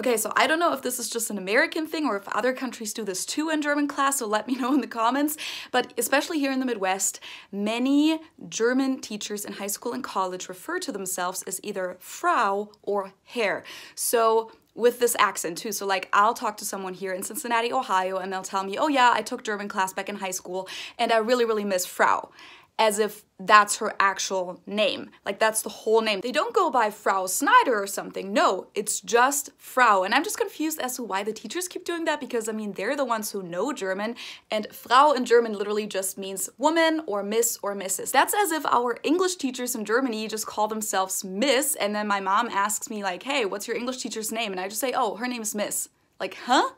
Okay, so I don't know if this is just an American thing or if other countries do this too in German class, so let me know in the comments. But especially here in the Midwest, many German teachers in high school and college refer to themselves as either Frau or Herr. So with this accent too. So like I'll talk to someone here in Cincinnati, Ohio, and they'll tell me, oh yeah, I took German class back in high school and I really, really miss Frau. As if that's her actual name. Like that's the whole name. They don't go by Frau Snyder or something. No, it's just Frau. And I'm just confused as to why the teachers keep doing that because I mean, they're the ones who know German, and Frau in German literally just means woman or miss or Mrs. That's as if our English teachers in Germany just call themselves Miss, and then my mom asks me like, hey, what's your English teacher's name? And I just say, oh, her name is Miss. Like, huh?